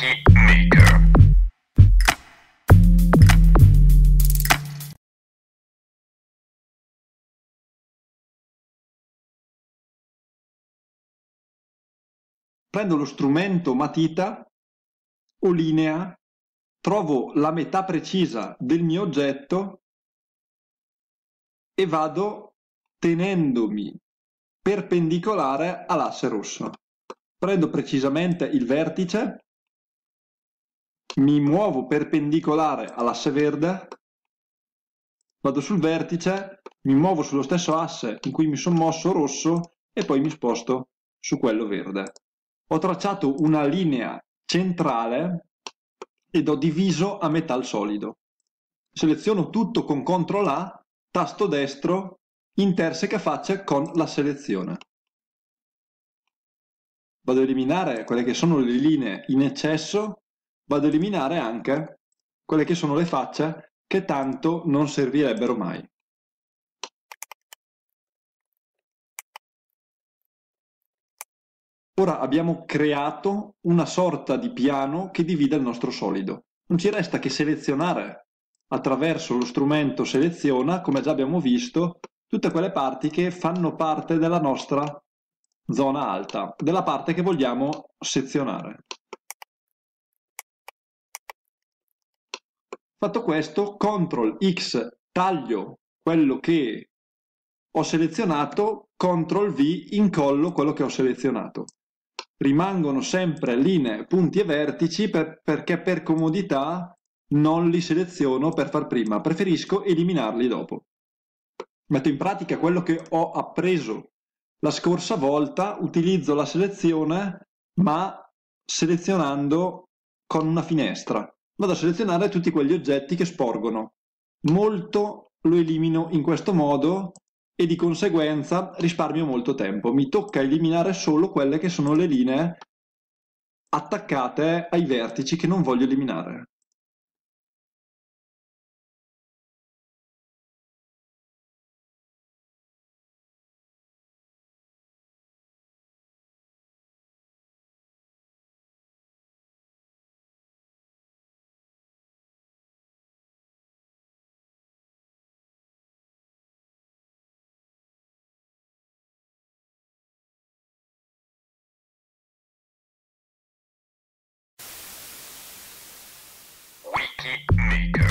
Beatmaker. Prendo lo strumento matita o linea, trovo la metà precisa del mio oggetto e vado tenendomi perpendicolare all'asse rosso. Prendo precisamente il vertice, mi muovo perpendicolare all'asse verde, vado sul vertice, mi muovo sullo stesso asse in cui mi sono mosso rosso e poi mi sposto su quello verde. Ho tracciato una linea centrale ed ho diviso a metà il solido. Seleziono tutto con CTRL A, tasto destro, interseca facce con la selezione. Vado a eliminare quelle che sono le linee in eccesso, vado a eliminare anche quelle che sono le facce che tanto non servirebbero mai. Ora abbiamo creato una sorta di piano che divide il nostro solido. Non ci resta che selezionare attraverso lo strumento seleziona, come già abbiamo visto, tutte quelle parti che fanno parte della nostra zona alta, della parte che vogliamo sezionare. Fatto questo, CTRL X taglio quello che ho selezionato, CTRL V incollo quello che ho selezionato. Rimangono sempre linee, punti e vertici perché per comodità non li seleziono per far prima, preferisco eliminarli dopo. Metto in pratica quello che ho appreso la scorsa volta, utilizzo la selezione ma selezionando con una finestra. Vado a selezionare tutti quegli oggetti che sporgono. Molto lo elimino in questo modo e di conseguenza risparmio molto tempo. Mi tocca eliminare solo quelle che sono le linee attaccate ai vertici che non voglio eliminare. Maker.